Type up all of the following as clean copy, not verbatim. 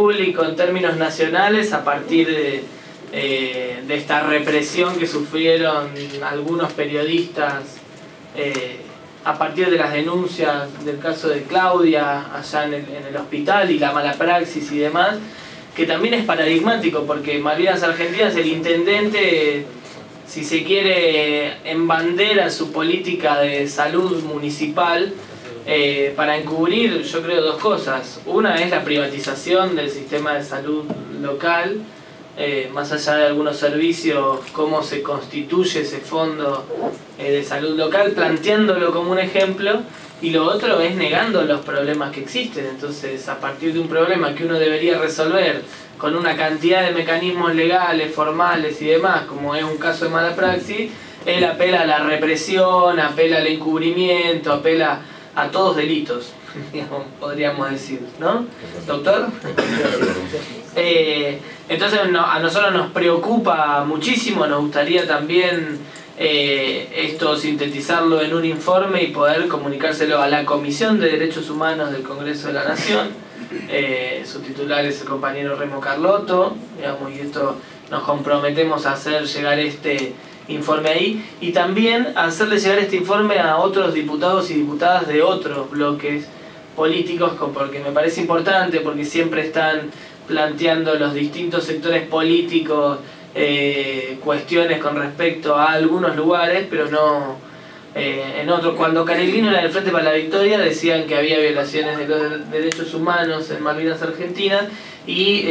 público en términos nacionales a partir de esta represión que sufrieron algunos periodistas a partir de las denuncias del caso de Claudia allá en el hospital y la mala praxis y demás, que también es paradigmático porque Malvinas Argentinas, el intendente, si se quiere, embandera su política de salud municipal para encubrir, yo creo, dos cosas. Una es la privatización del sistema de salud local, más allá de algunos servicios, cómo se constituye ese fondo de salud local, planteándolo como un ejemplo, y lo otro es negando los problemas que existen. Entonces, a partir de un problema que uno debería resolver con una cantidad de mecanismos legales, formales y demás, como es un caso de mala praxis, él apela a la represión, apela al encubrimiento, apela a todos delitos, podríamos decir, ¿no, doctor? Entonces a nosotros nos preocupa muchísimo, nos gustaría también esto sintetizarlo en un informe y poder comunicárselo a la Comisión de Derechos Humanos del Congreso de la Nación. Su titular es el compañero Remo Carlotto, digamos, y esto nos comprometemos a hacer llegar este informe ahí, y también hacerle llegar este informe a otros diputados y diputadas de otros bloques políticos, porque me parece importante, porque siempre están planteando los distintos sectores políticos cuestiones con respecto a algunos lugares, pero no en otros. Cuando Cariglino era del Frente para la Victoria, decían que había violaciones de los derechos humanos en Malvinas Argentinas, y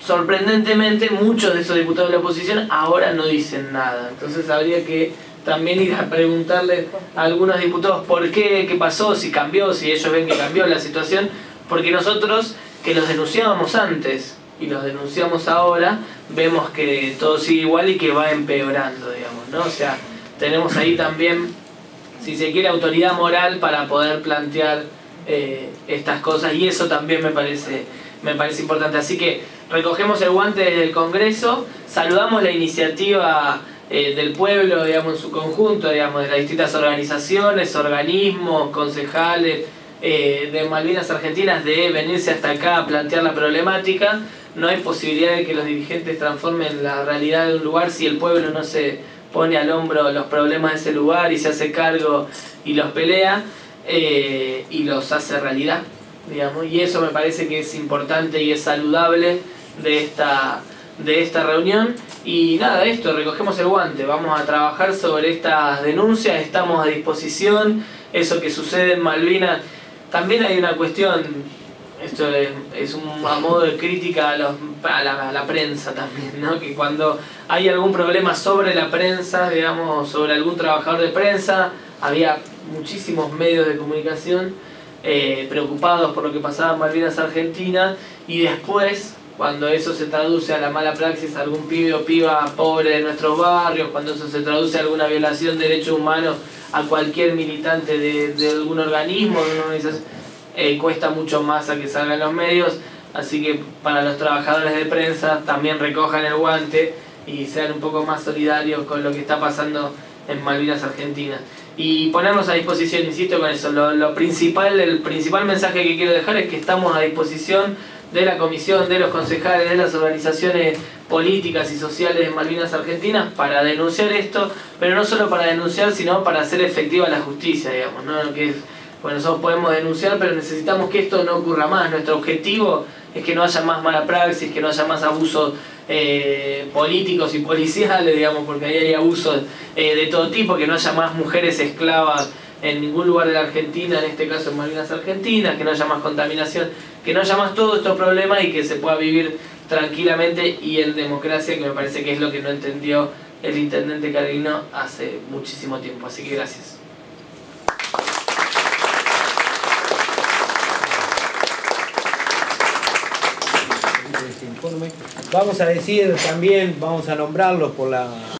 sorprendentemente muchos de esos diputados de la oposición ahora no dicen nada. Entonces habría que también ir a preguntarle a algunos diputados por qué, qué pasó, si cambió, si ellos ven que cambió la situación, porque nosotros, que los denunciábamos antes y los denunciamos ahora, vemos que todo sigue igual y que va empeorando, digamos, ¿no? O sea, tenemos ahí también, si se quiere, autoridad moral para poder plantear estas cosas, y eso también me parece importante. Así que recogemos el guante desde el Congreso, saludamos la iniciativa del pueblo, digamos, en su conjunto, digamos, de las distintas organizaciones, organismos, concejales de Malvinas Argentinas, de venirse hasta acá a plantear la problemática. No hay posibilidad de que los dirigentes transformen la realidad de un lugar si el pueblo no se pone al hombro los problemas de ese lugar y se hace cargo y los pelea y los hace realidad, digamos. Y eso me parece que es importante y es saludable de esta reunión. Y nada, esto, recogemos el guante, vamos a trabajar sobre estas denuncias, estamos a disposición. Eso que sucede en Malvinas, también hay una cuestión, esto es a modo de crítica a la prensa también, ¿no? Que cuando hay algún problema sobre la prensa, digamos, sobre algún trabajador de prensa, había muchísimos medios de comunicación preocupados por lo que pasaba en Malvinas Argentinas, y después, cuando eso se traduce a la mala praxis, a algún pibe o piba pobre de nuestros barrios, cuando eso se traduce a alguna violación de derechos humanos a cualquier militante de algún organismo, de una organización, cuesta mucho más a que salgan los medios. Así que para los trabajadores de prensa, también recojan el guante y sean un poco más solidarios con lo que está pasando en Malvinas Argentinas. Y ponernos a disposición, insisto con eso, el principal mensaje que quiero dejar es que estamos a disposición de la comisión, de los concejales, de las organizaciones políticas y sociales de Malvinas Argentinas para denunciar esto, pero no solo para denunciar, sino para hacer efectiva la justicia, digamos, ¿no? Que es, bueno, nosotros podemos denunciar, pero necesitamos que esto no ocurra más. Nuestro objetivo es que no haya más mala praxis, que no haya más abusos políticos y policiales, digamos, porque ahí hay abusos de todo tipo, que no haya más mujeres esclavas en ningún lugar de la Argentina, en este caso en Malvinas Argentinas, que no haya más contaminación, que no haya más todos estos problemas y que se pueda vivir tranquilamente y en democracia, que me parece que es lo que no entendió el intendente Cariglino hace muchísimo tiempo. Así que gracias. Vamos a decir también, vamos a nombrarlos por la